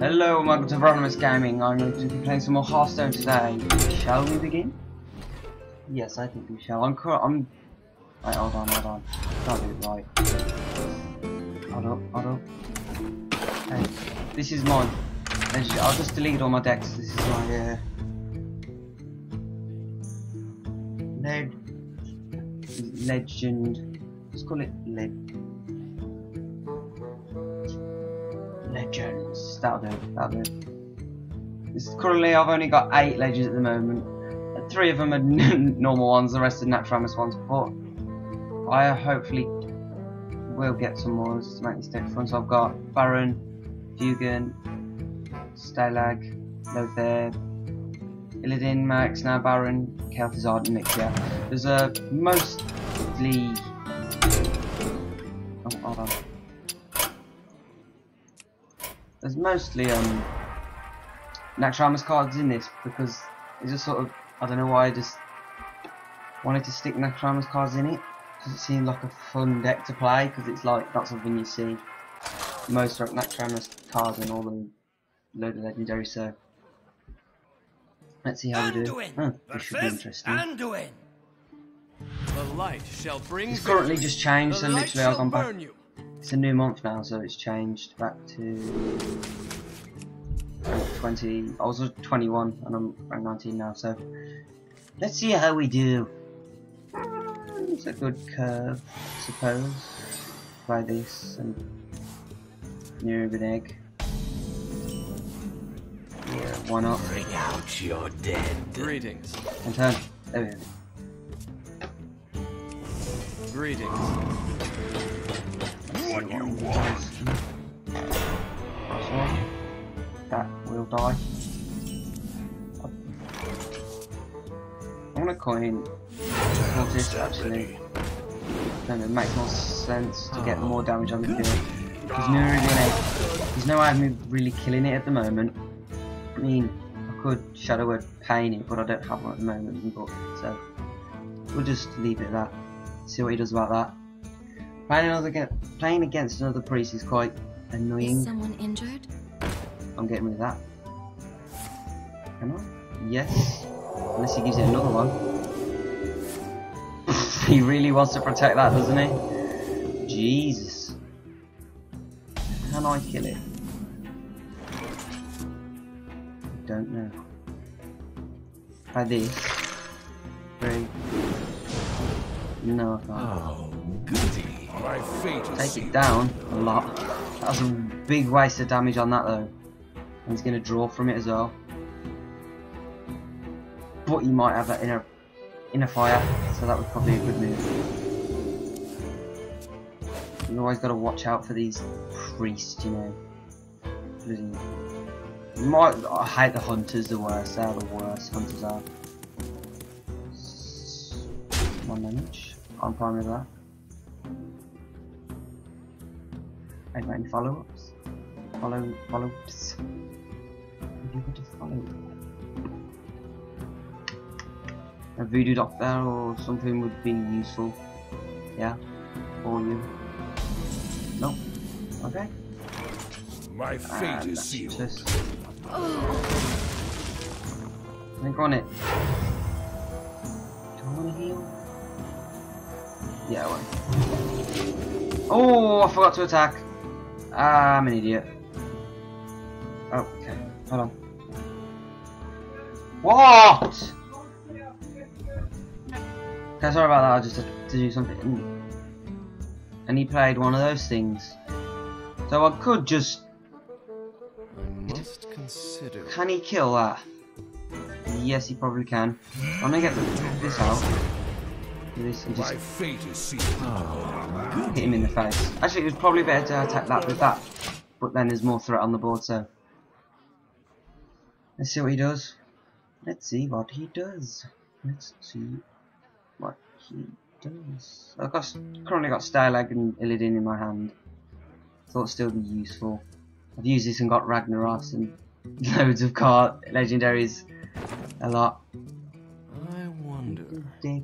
Hello and welcome to Veronymous Gaming. I'm going to be playing some more Hearthstone today. Shall we begin? Yes, I think we shall. Wait, hold on. Can't do it right. Hold up. Hey, this is mine. I'll just delete all my decks. This is my, Legend. Let's call it Legends. That'll do. This is currently, I've only got 8 legends at the moment. 3 of them are normal ones, the rest are Naxxramas ones, but I hopefully will get some more to make this deck fun. So I've got Baron, Feugen, Stalagg, Lothar, Illidan, Max, now Baron, Kel'Thuzad, and Nyxia. There's a mostly... Oh, hold on. There's mostly Naxxramas cards in this because it's just sort of, I don't know why, I just wanted to stick Naxxramas cards in it because it seemed like a fun deck to play, because it's like not something you see. Most of Naxxramas cards and all the load of legendary, so let's see how we do. Oh, this should be interesting. Anduin. The light shall bring. It's currently just changed, so literally I've gone back. It's a new month now, so it's changed back to 20. I was 21 and I'm rank 19 now, so let's see how we do. It's a good curve, I suppose. Try this and near of an egg. Yeah, one up. Bring out your dead. Greetings. And turn. There we go. Greetings. What you want? That's one. That will die. I want a coin. Cultist, actually. Then it makes more sense to get more damage on the field. There's no way of really killing it at the moment. I mean, I could Shadow Word Pain it, but I don't have one at the moment, but so we'll just leave it at that. See what he does about that. Playing against another priest is quite annoying. Is someone injured? I'm getting rid of that. Come on. Yes. Unless he gives it another one. He really wants to protect that, doesn't he? Jesus. Can I kill it? Don't know. Try this. 3. No, I can't. Oh, goody. My fate take it down a lot. That was a big waste of damage on that though. And he's gonna draw from it as well. But he might have that inner fire, so that was probably a good move. You always gotta watch out for these priests, you know. I hate the hunters the worst, they are the worst, hunters are. One damage, I'm fine with that. I don't got any follow-ups. Follow-ups. Have you got a follow-up? A voodoo dock there or something would be useful. Yeah, for you. No, okay. My fate is sealed. I think on it. Do I want to heal? Yeah, I won't. Oh, I forgot to attack. I'm an idiot. Oh, okay. Hold on. What? Okay, sorry about that. I just had to do something. Ooh. And he played one of those things. So I could just. Can he kill that? Yes, he probably can. I'm gonna get this out. My fate is sealed. Oh, hit him in the face. Actually, it was probably better to attack that with that. But then there's more threat on the board, so let's see what he does. Let's see what he does. I've currently got Stalagg and Illidan in my hand. Thought it'd still be useful. I've used this and got Ragnaros and loads of card legendaries a lot. I wonder. Dick.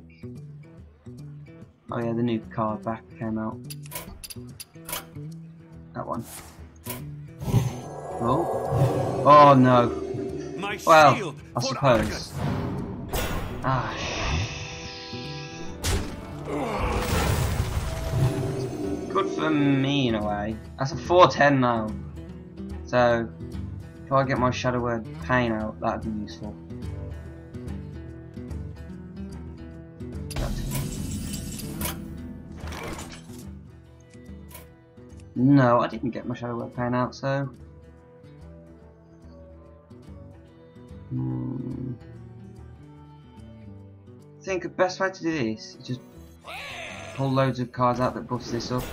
Oh yeah, the new card back came out. That one. Oh. Oh no. Well, I suppose. Ah. Good for me in a way. That's a 410 now. So, if I get my Shadow Word Pain out, that'd be useful. No, I didn't get my Shadow Word Pain out, so... I think the best way to do this is just pull loads of cards out that buffs this up.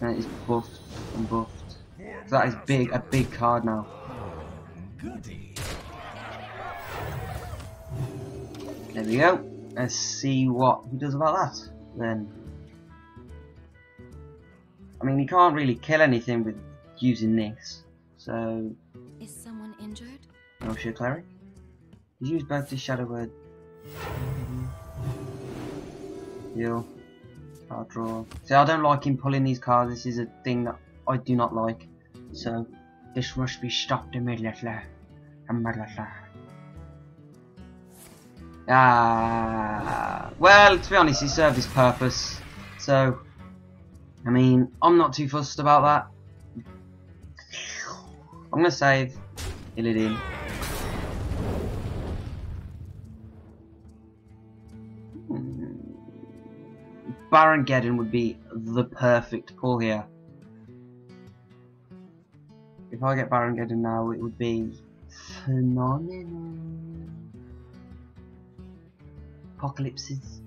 And it is buffed and buffed. So that is big, a big card now. There we go. Let's see what he does about that. Then, I mean, you can't really kill anything with using this. So, is someone injured? Oh shit, cleric. He's used both the Shadow Word. Heal. Card draw. See, I don't like him pulling these cards. This is a thing that I do not like. So, this must be stopped immediately. Ah, well, to be honest, he served his purpose, so, I mean, I'm not too fussed about that. I'm going to save Illidan. Baron Geddon would be the perfect pull here. If I get Baron Geddon now, it would be phenomenal. Apocalypses.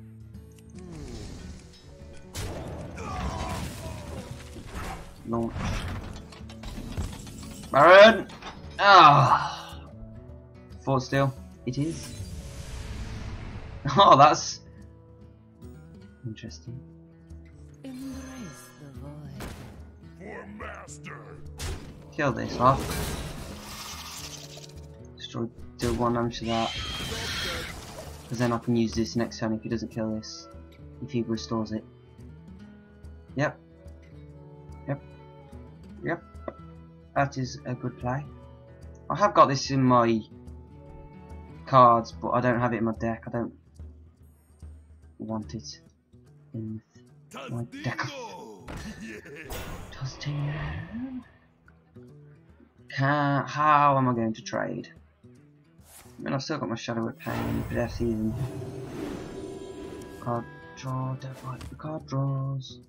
Launch. Baron! Ah! Fort still. It is. Oh, that's interesting. Embrace the void. For master. Kill this off. Destroy. Do one damage to that. Because then I can use this next turn if he doesn't kill this. If he restores it. Yep. Yep. Yep. That is a good play. I have got this in my cards, but I don't have it in my deck. I don't want it in my deck. Dusting. How am I going to trade? I mean, I've still got my Shadow Word Pain, but that's even. Card draw, don't like the card draws.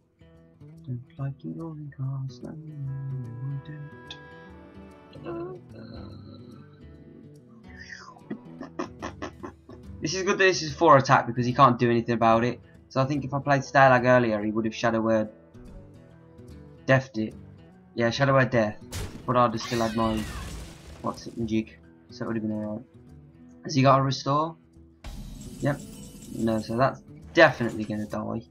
Don't like you rolling cards, no, I don't. This is good that this is 4 attack because he can't do anything about it. So I think if I played Stalagg earlier, he would have Shadow Word Deathed it. Yeah, Shadow Word Death. But I'd have still had my. What's it, Jig? So it would have been alright. Has he got a restore? Yep. No, so that's definitely going to die.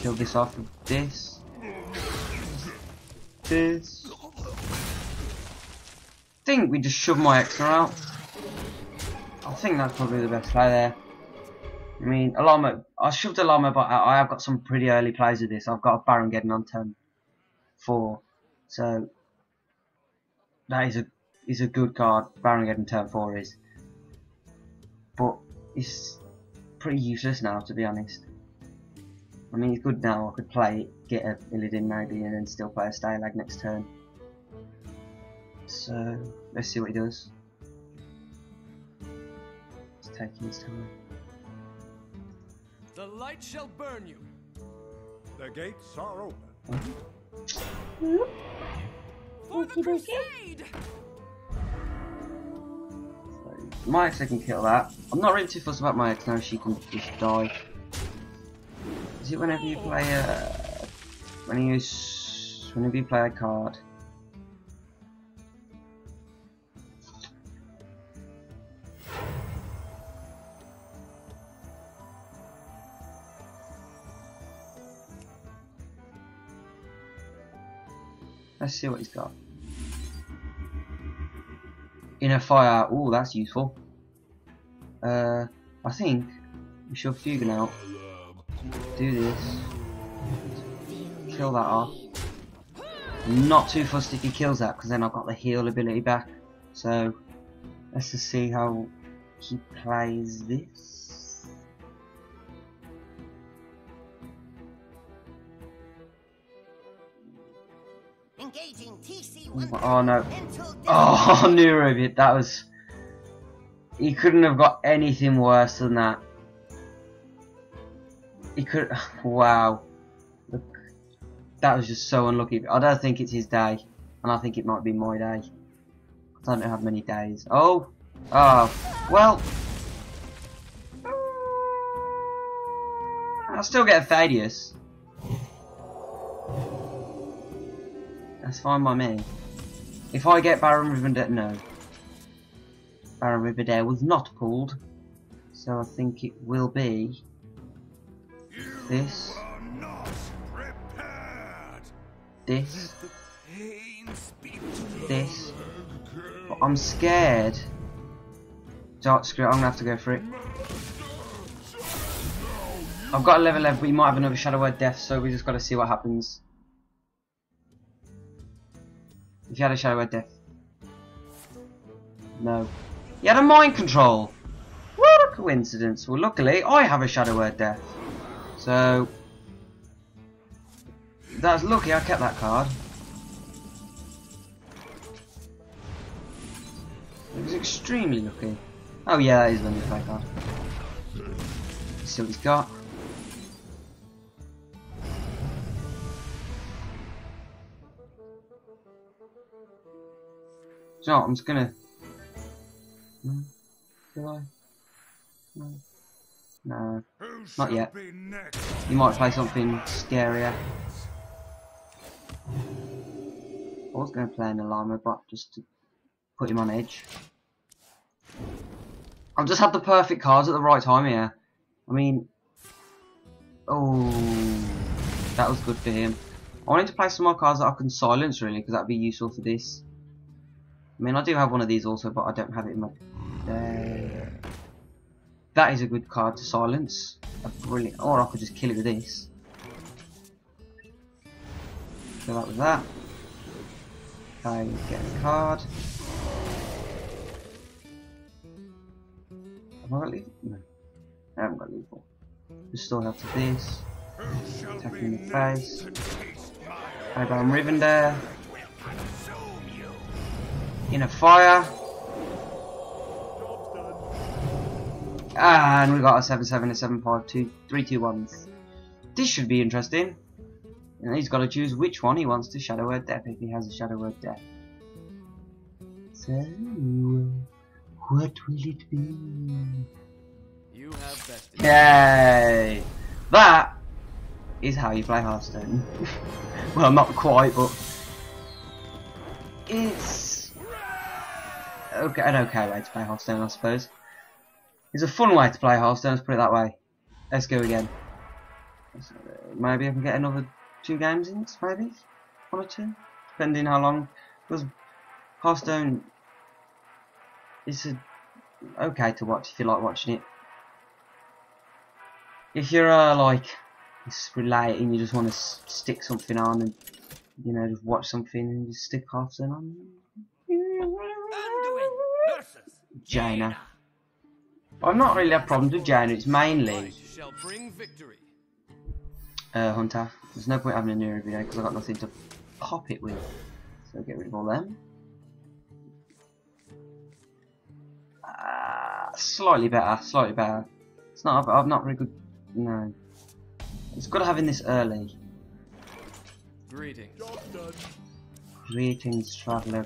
Kill this off with this. This. I think we just shove my extra out. I think that's probably the best play there. I mean, I shoved Alarm-o-Bot out. I have got some pretty early plays of this. I've got a Baron getting on turn 4. So... that is a good card. Baron Geddon turn 4 is, but it's pretty useless now, to be honest. I mean, it's good now. I could play it, get a Illidan maybe, and then still play a Stalag next turn. So let's see what he does. He's taking his time. The light shall burn you. The gates are open. Oh. For the crusade. So, my ex, I can kill that. I'm not really too fussed about my ex now, she can just die. Is it whenever you play a... whenever you play a card? Let's see what he's got. Inner Fire. Oh, that's useful. I think we shove Feugen out. do this. Kill that off. I'm not too fussed if he kills that, because then I've got the heal ability back. So let's just see how he plays this. Engaging TC1. Oh no. Oh, Neurobit, that was... He couldn't have got anything worse than that. He could... Wow. Look, that was just so unlucky. I don't think it's his day. And I think it might be my day. I don't have many days. Oh! Oh. Well. I'll still get a Thaddius. That's fine by me. If I get Baron Rivendare... No. Baron Rivendare was not pulled. So I think it will be... This. This. This. But I'm scared. Dark screw it, I'm gonna have to go for it. I've got a level left, but we might have another Shadow Word Death, so we just gotta see what happens. If you had a Shadow Word Death. No. You had a mind control! What a coincidence. Well, luckily I have a Shadow Word Death. So that's lucky I kept that card. It was extremely lucky. Oh yeah, that is the new play card. Let's see what he's got. So I'm just gonna... No. Do I? No. No. Not yet. You might play something scarier. I was going to play an Alarm-o-Bot just to put him on edge. I've just had the perfect cards at the right time here. I mean... Oh... That was good for him. I wanted to play some more cards that I can silence really, because that would be useful for this. I mean, I do have one of these also, but I don't have it in my... That is a good card to silence. A brilliant... Or I could just kill it with this. Kill that with that. Okay, get a card. Have I got lethal? No. I haven't got lethal. We still have to this. Attacking the face. I got him Rivendare. In a fire. And we got a 7-7, a 7-5, two, 3-2-1s. This should be interesting. And he's got to choose which one he wants to Shadow Word Death if he has a Shadow Word Death. So, what will it be? You have bested. Yay! That is how you play Hearthstone. Well, not quite, but it's okay, an okay way to play Hearthstone, I suppose. It's a fun way to play Hearthstone, let's put it that way. Let's go again. Maybe I can get another 2 games in this, maybe? 1 or 2? Depending how long. Because Hearthstone is okay to watch if you like watching it. If you're like, it's relating, you just want to stick something on and, you know, just watch something and just stick Hearthstone on. Anduin versus Jaina. I've not really had problems with Jaina, it's mainly Hunter. There's no point having a new video because I've got nothing to pop it with. So get rid of all them. Slightly better, slightly better. It's not, I've not really good, no. It's good having this early. Greetings. Greetings, traveller.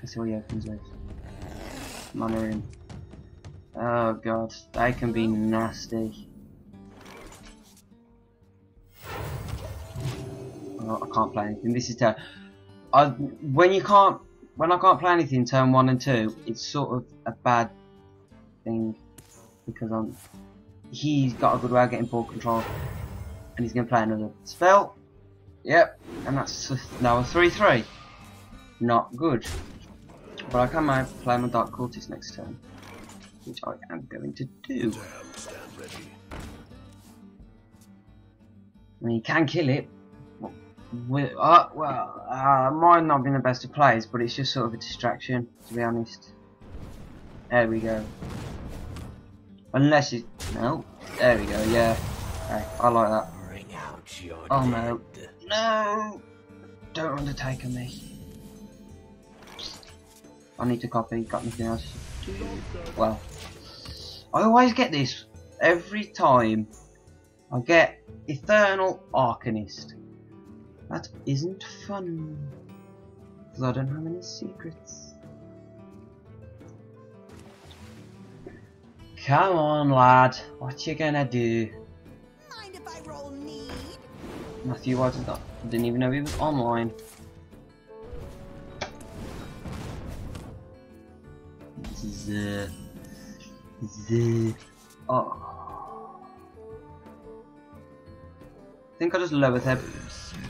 Let's see what he opens with. Mana in. Oh god, they can be nasty. Oh, I can't play anything. This is terrible. When I can't play anything turn 1 and 2, it's sort of a bad thing because he's got a good way of getting ball control, and he's gonna play another spell. Yep, and that's now a 3-3. Not good. But I can play my Dark Cultist next turn, which I am going to do. I mean, you can kill it. Well, might not be the best of plays, but it's just sort of a distraction, to be honest. There we go. Unless it... No. There we go, yeah. Okay, I like that. Bring out your no. No! Don't undertake on me. I need to copy. Got nothing else. Well. I always get this. Every time. I get Eternal Arcanist. That isn't fun. Because I don't have any secrets. Come on, lad. What you gonna do? Mind if I roll need? Matthew, why did that? I didn't even know he was online. Oh. I think I'll just lower them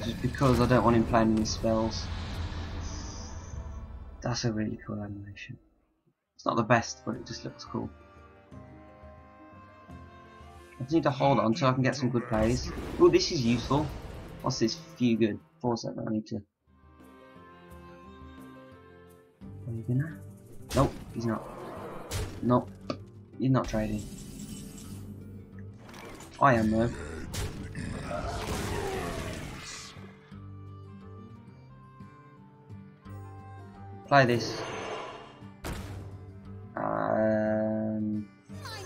just because I don't want him playing any spells. That's a really cool animation. It's not the best, but it just looks cool. I just need to hold on so I can get some good plays. Oh, this is useful. What's this? Feugen. 4-7. I need to. Are you gonna? Nope, he's not. Nope. He's not trading. I am though. Play this.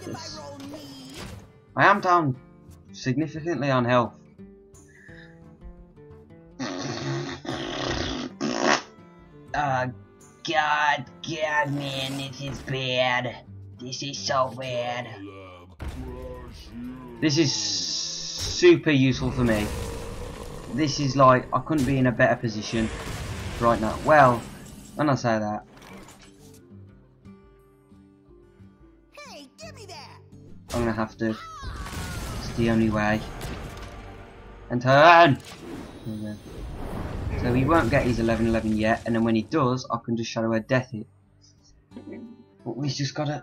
This. I am down significantly on health. God, man, this is bad. This is so bad. This is super useful for me. This is like, I couldn't be in a better position right now. Well. And I say that. Hey, give me that. I'm gonna have to. It's the only way. And turn. So he won't get his 11/11 yet, and then when he does, I can just Shadow Word Death it. But we just gotta.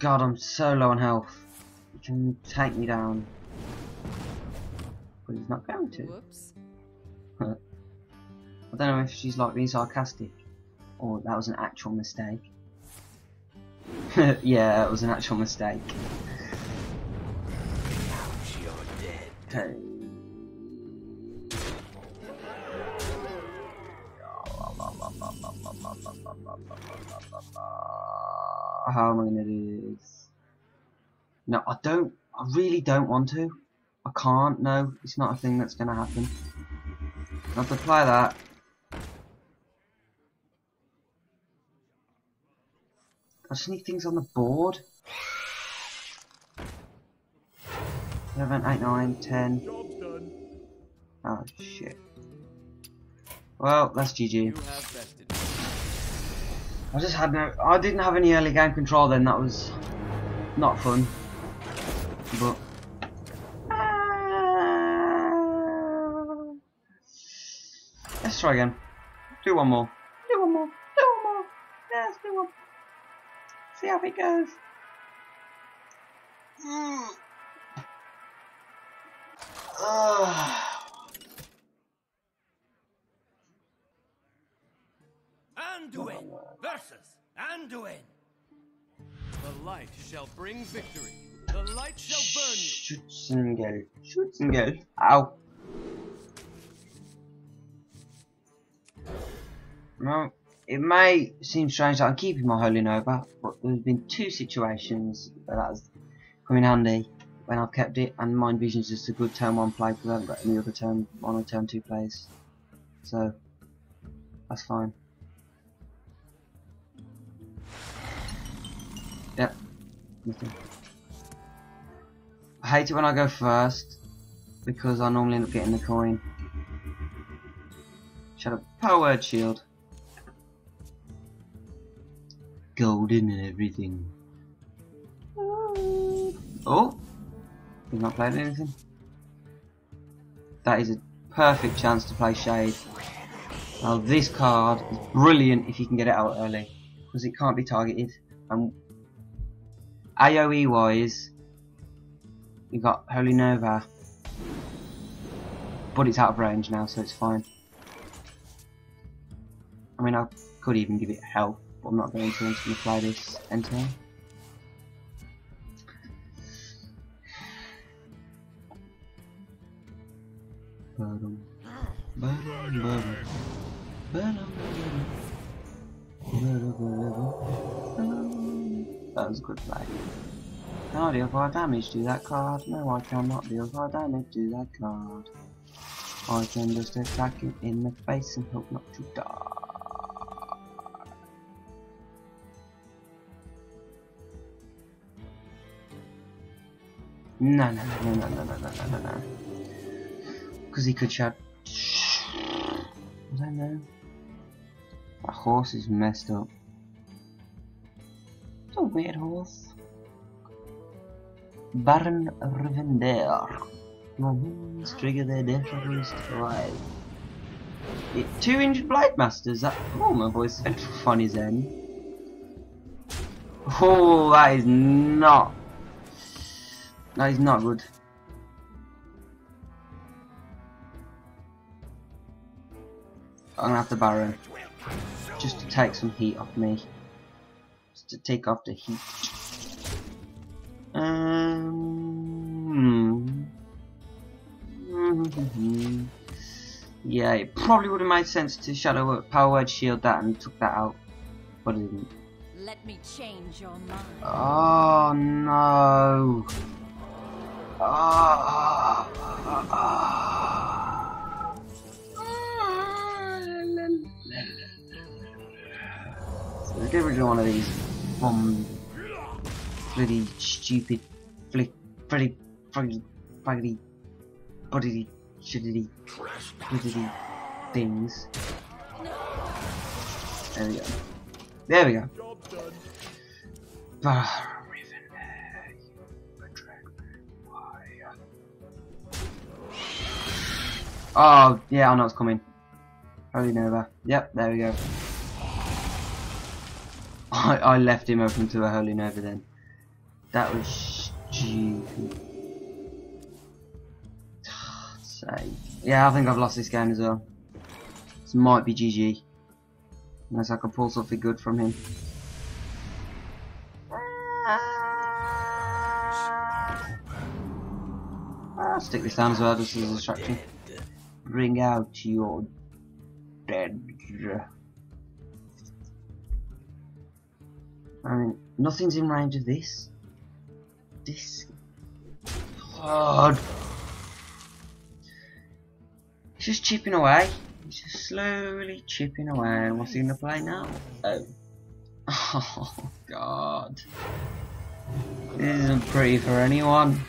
God, I'm so low on health. He can take me down, but he's not going to. Whoops. I don't know if she's like being sarcastic, or that was an actual mistake. Yeah, that was an actual mistake. Okay. How am I gonna do this? No, I don't. I really don't want to. I can't. No, it's not a thing that's gonna happen. I have to apply that. I just need things on the board. 11, 8, 9, 10. Oh, shit. Well, that's GG. I just had no... I didn't have any early game control then. That was not fun. But... Let's try again. Do one more. Do one more. Do one more. Yes, do one. See how it goes. Anduin versus Anduin. The light shall bring victory. The light shall burn you. Shoots and goes. Shoots and goes. Ow. No. It may seem strange that I'm keeping my Holy Nova, but there's been two situations where that has come in handy when I've kept it, and Mind Vision is just a good turn one play because I haven't got any other turn one or turn two plays. So that's fine. Yep, nothing. I hate it when I go first because I normally end up getting the coin. Shut up, Power Word Shield. Golden and everything. Oh, he's not played anything. That is a perfect chance to play Shade. Now this card is brilliant if you can get it out early, because it can't be targeted. And AOE wise, we got Holy Nova. Buddy's out of range now, so it's fine. I mean, I could even give it help, but I'm not going to. I'm just going to fly this enter. That was a good play. Can I deal 5 damage to that card? No, I cannot deal 5 damage to that card. I can just attack him in the face and hope not to die. No. Because he could shout. I don't know. My horse is messed up. It's a weird horse. Baron Rivendare. My minions trigger their death race drive. It 2 Engine Blade Masters. That, oh, my voice is funny as end. Oh, that is not. That is not good. I'm gonna have the Baron just to take some heat off me. Just to take off the heat. Yeah, it probably would have made sense to Power Word Shield that and took that out, but it didn't. Let me change your mind. Oh no! So let's get rid of one of these bloody stupid, bloody shittity things. There we go. There we go. Oh yeah, I know it's coming. Holy Nova. Yep, there we go. I left him open to a Holy Nova then. That was stupid. Yeah, I think I've lost this game as well. This might be GG. Unless I can pull something good from him. I'll stick this down as well, just as a distraction. Bring out your dead. I mean, nothing's in range of this. This. God. It's just chipping away. It's just slowly chipping away. And what's he gonna play now? Oh. Oh God. This isn't pretty for anyone.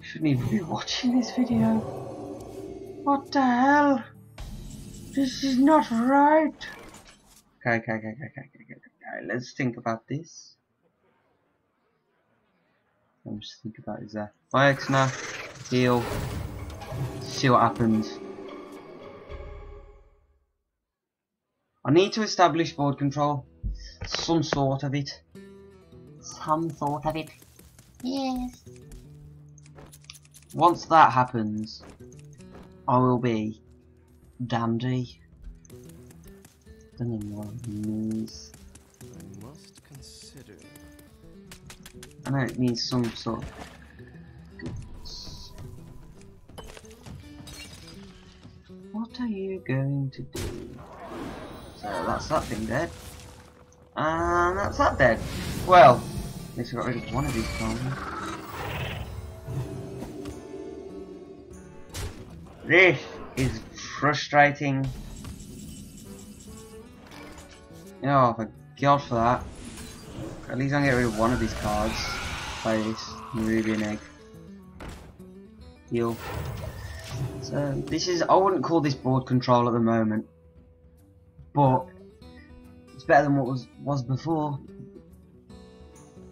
Shouldn't even be watching this video. What the hell? This is not right. Okay. Let's think about this. Let me just think about his death. My ex now. Deal. See what happens. I need to establish board control. Some sort of it. Yes. Once that happens, I will be dandy. I must consider. I know it needs some sort of. What are you going to do? So that's that thing dead. And that's that dead. Well, at least we got rid of one of these times. This is frustrating. Oh, thank God for that. At least I can get rid of one of these cards. Play this Nubian Egg. Heal. So this is, I wouldn't call this board control at the moment, but it's better than what was before.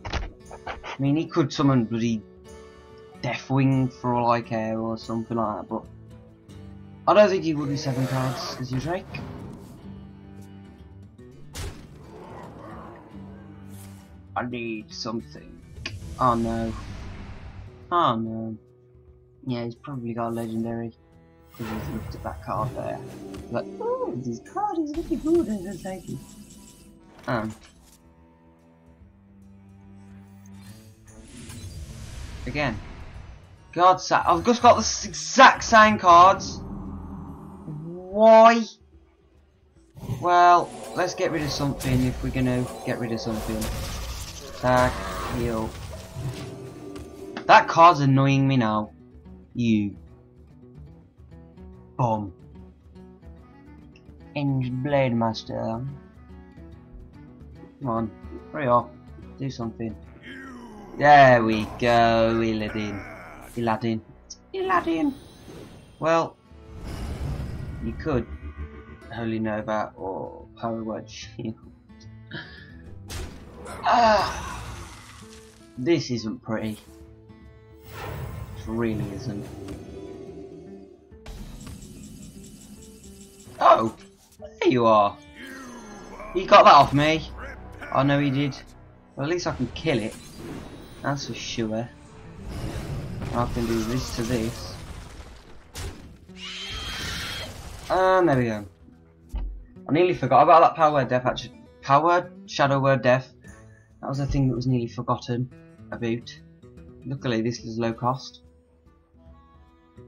I mean, he could summon bloody Deathwing for all I care or something like that, but I don't think he would be 7 cards as you Drake. I need something. Oh no. Oh no. Yeah, he's probably got a legendary. because he's looked at that card there. Like, oh, this card is really good, and I'll take it. Again. God's sake, I've just got the exact same cards. Why? Well, let's get rid of something if we're gonna get rid of something. Attack, heal. That card's annoying me now. You. Bomb. Engine Blade Master. Come on, hurry up. Do something. There we go, Illidan. Well, you could Holy Nova or Power Word Shield. This isn't pretty. It really isn't. Oh, there you are. He got that off me. I know he did. Well, at least I can kill it. That's for sure. I can do this to this. And there we go. I nearly forgot about that Power Word Death, actually. Shadow Word Death. That was a thing that was nearly forgotten about. Luckily, this is low cost.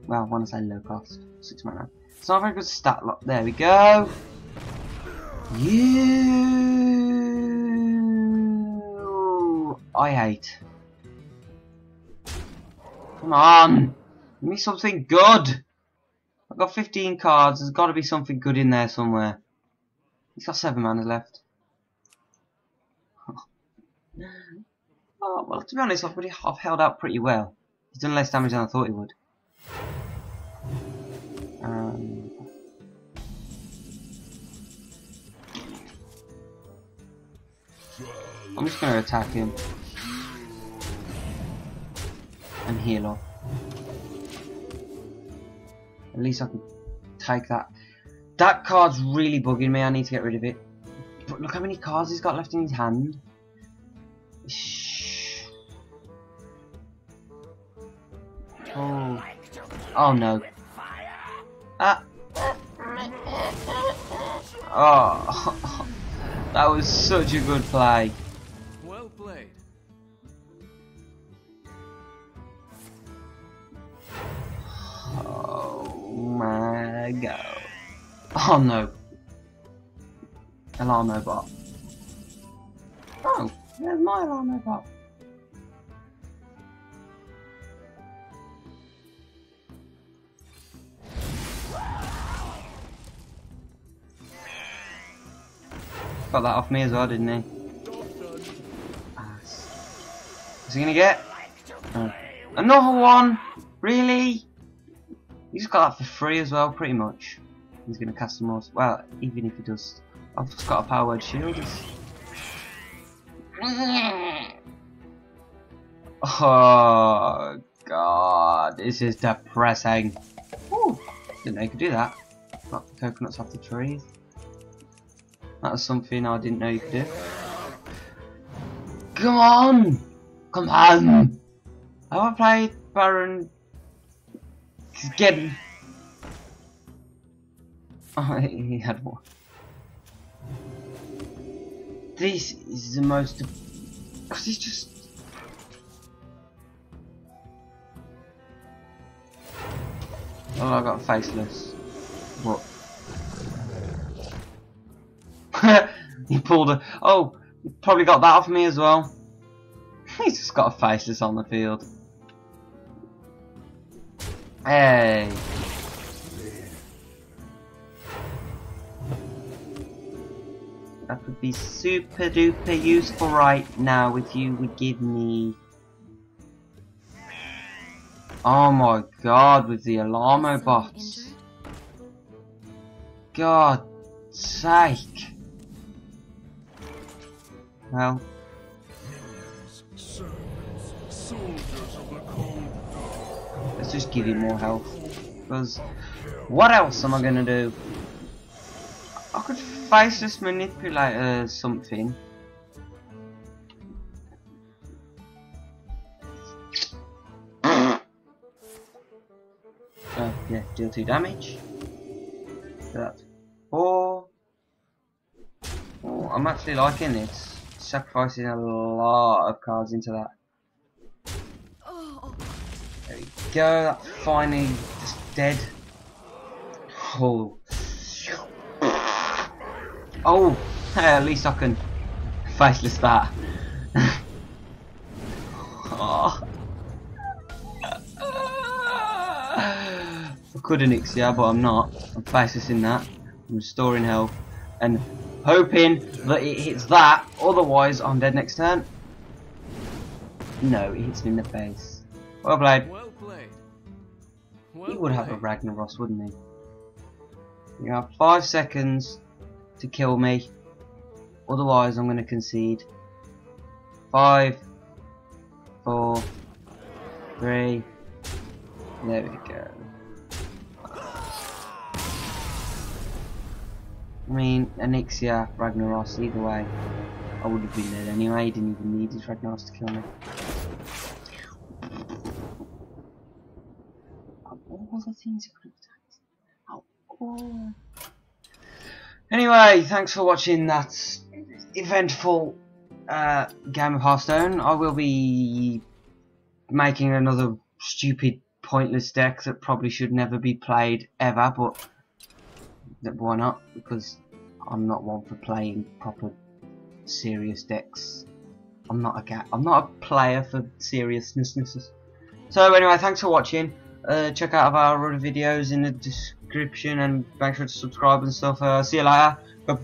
Well, I want to say low cost. 6 mana. It's not a very good stat lock. There we go. You. I hate. Come on. Give me something good. I've got 15 cards. There's got to be something good in there somewhere. He's got 7 mana left. Oh, well, to be honest, I've held out pretty well. He's done less damage than I thought he would. I'm just going to attack him. And heal up. At least I can take that. That card's really bugging me, I need to get rid of it. But look how many cards he's got left in his hand. Shh. Oh. Oh no. Ah. Oh. That was such a good play. Well played. Oh my god. Oh no. Alarm-o-Bot. Oh, there's my Alarm-o-Bot. Got that off me as well, didn't he? What's he gonna get? Oh. Another one? Really? He's got that for free as well, pretty much. He's going to cast some more. Well, even if he does. I've just got a Power Word Shield. Oh, God. This is depressing. Ooh, didn't know you could do that. Knock the coconuts off the trees. That was something I didn't know you could do. Come on! Come on! Have I played Baron... Again? Oh, he had one. This is the most... Because he's just... Oh, I got Faceless. What? He pulled a... Oh, he probably got that off me as well. He's just got a Faceless on the field. Hey! That would be super duper useful right now if you would give me... Oh my god, with the Alarm-o-Bots. God's sake. Well. Let's just give him more health. Because what else am I going to do? I could Faceless Manipulator something. So yeah, deal 2 damage. So that's 4. Oh, I'm actually liking this. Sacrificing a lot of cards into that. There we go, that's finally just dead. Oh, oh hey, at least I can faceless that. Oh. I could Onyxia, but I'm not. I'm facelessing that. I'm restoring health and hoping that it hits that, otherwise I'm dead next turn. No, it hits me in the face. Well played. Well played. Well he would have a Ragnaros, wouldn't he? You have 5 seconds to kill me. Otherwise, I'm going to concede. 5, 4, 3. There we go. I mean, Onyxia, Ragnaros, either way. I would have been dead anyway. He didn't even need his Ragnaros to kill me. All the things you could have done. Anyway, thanks for watching that eventful game of Hearthstone. I will be making another stupid, pointless deck that probably should never be played ever, but why not? Because I'm not one for playing proper, serious decks. I'm not a player for seriousness. So anyway, thanks for watching. Check out our other videos in the description and make sure to subscribe and stuff. See you later. Bye.